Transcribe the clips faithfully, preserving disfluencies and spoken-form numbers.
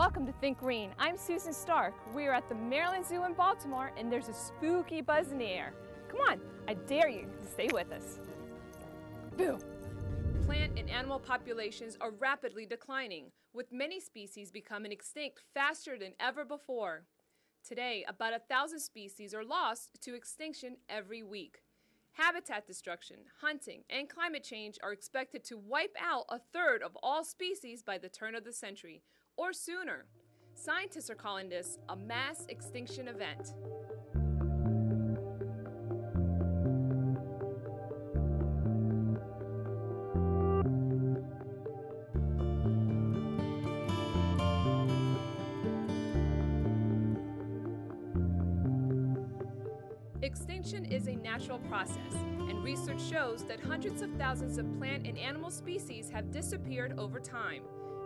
Welcome to Think Green. I'm Susan Stark. We're at the Maryland Zoo in Baltimore, and there's a spooky buzz in the air. Come on, I dare you to stay with us. Boom! Plant and animal populations are rapidly declining, with many species becoming extinct faster than ever before. Today, about a thousand species are lost to extinction every week. Habitat destruction, hunting, and climate change are expected to wipe out a third of all species by the turn of the century, or sooner. Scientists are calling this a mass extinction event. Extinction is a natural process, and research shows that hundreds of thousands of plant and animal species have disappeared over time.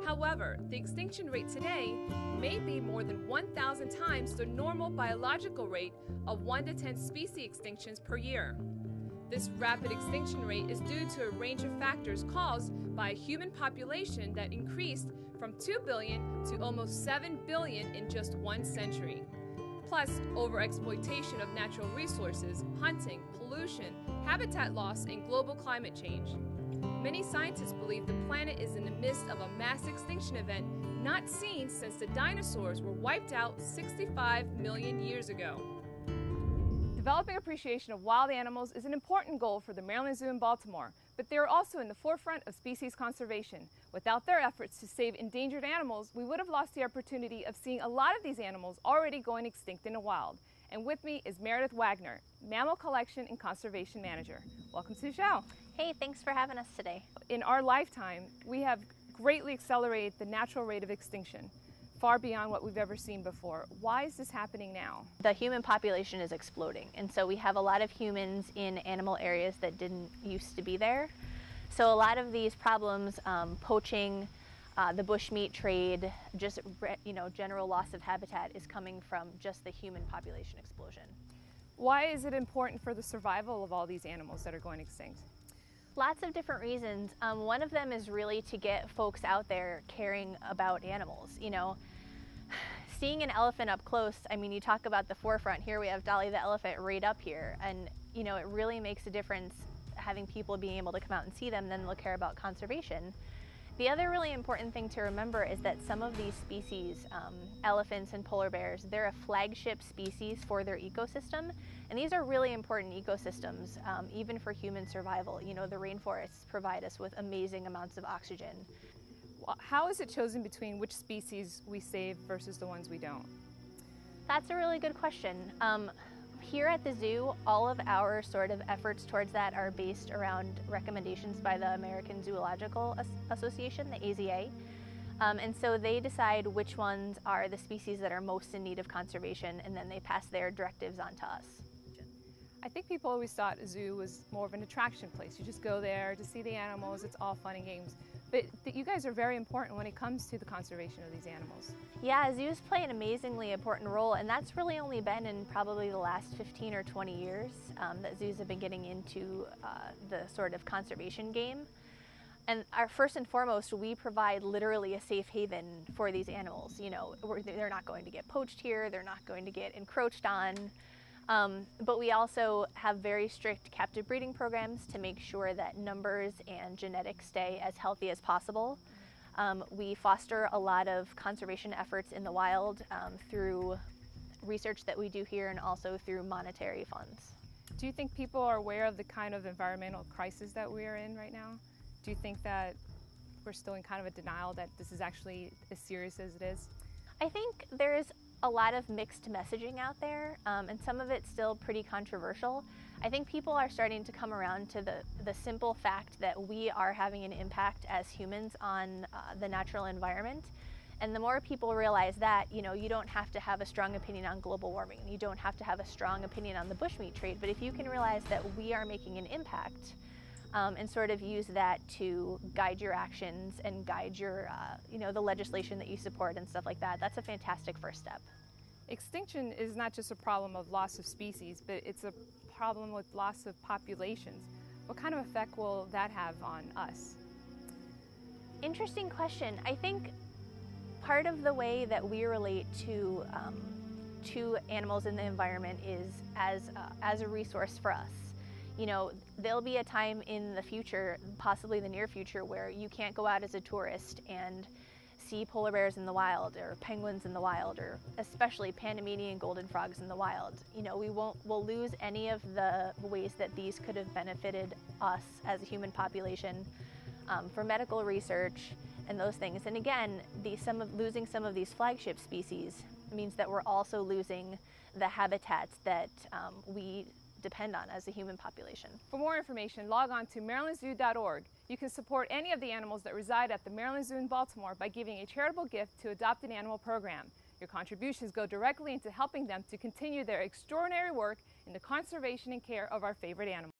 However, the extinction rate today may be more than one thousand times the normal biological rate of one to ten species extinctions per year. This rapid extinction rate is due to a range of factors caused by a human population that increased from two billion to almost seven billion in just one century. Plus, overexploitation of natural resources, hunting, pollution, habitat loss, and global climate change. Many scientists believe the planet is in the midst of a mass extinction event not seen since the dinosaurs were wiped out sixty-five million years ago. Developing appreciation of wild animals is an important goal for the Maryland Zoo in Baltimore, but they are also in the forefront of species conservation. Without their efforts to save endangered animals, we would have lost the opportunity of seeing a lot of these animals already going extinct in the wild. And with me is Meredith Wagner, Mammal Collection and Conservation Manager. Welcome to the show. Hey, thanks for having us today. In our lifetime, we have greatly accelerated the natural rate of extinction, far beyond what we've ever seen before. Why is this happening now? The human population is exploding, and so we have a lot of humans in animal areas that didn't used to be there. So a lot of these problems, um, poaching, uh, the bushmeat trade, just you know, general loss of habitat is coming from just the human population explosion. Why is it important for the survival of all these animals that are going extinct? Lots of different reasons. Um, one of them is really to get folks out there caring about animals. You know, seeing an elephant up close, I mean, you talk about the forefront. Here we have Dolly the elephant right up here. And, you know, it really makes a difference having people being able to come out and see them, then they'll care about conservation. The other really important thing to remember is that some of these species, um, elephants and polar bears, they're a flagship species for their ecosystem. And these are really important ecosystems, um, even for human survival. You know, the rainforests provide us with amazing amounts of oxygen. How is it chosen between which species we save versus the ones we don't? That's a really good question. Um, here at the zoo, all of our sort of efforts towards that are based around recommendations by the American Zoological Association, the A Z A. Um, and so they decide which ones are the species that are most in need of conservation, and then they pass their directives on to us. I think people always thought a zoo was more of an attraction place. You just go there to see the animals, it's all fun and games. But th you guys are very important when it comes to the conservation of these animals. Yeah, zoos play an amazingly important role, and that's really only been in probably the last fifteen or twenty years um, that zoos have been getting into uh, the sort of conservation game. And our first and foremost, we provide literally a safe haven for these animals. You know, we're, they're not going to get poached here, they're not going to get encroached on. Um, but we also have very strict captive breeding programs to make sure that numbers and genetics stay as healthy as possible. Um, we foster a lot of conservation efforts in the wild um, through research that we do here and also through monetary funds. Do you think people are aware of the kind of environmental crisis that we're in right now? Do you think that we're still in kind of a denial that this is actually as serious as it is? I think there is a lot of mixed messaging out there, um, and some of it's still pretty controversial. I think people are starting to come around to the, the simple fact that we are having an impact as humans on uh, the natural environment. And the more people realize that, you know, you don't have to have a strong opinion on global warming, you don't have to have a strong opinion on the bushmeat trade, but if you can realize that we are making an impact um, and sort of use that to guide your actions and guide your, uh, you know, the legislation that you support and stuff like that, that's a fantastic first step. Extinction is not just a problem of loss of species, but it's a problem with loss of populations. What kind of effect will that have on us? Interesting question. I think part of the way that we relate to um, to animals in the environment is as uh, as a resource for us. You know, there'll be a time in the future, possibly the near future, where you can't go out as a tourist and see polar bears in the wild, or penguins in the wild, or especially Panamanian golden frogs in the wild. You know, we won't, we'll lose any of the ways that these could have benefited us as a human population um, for medical research and those things. And again, the, some of, losing some of these flagship species means that we're also losing the habitats that um, we depend on as a human population. For more information, log on to Maryland Zoo dot org. You can support any of the animals that reside at the Maryland Zoo in Baltimore by giving a charitable gift to Adopt an Animal program. Your contributions go directly into helping them to continue their extraordinary work in the conservation and care of our favorite animals.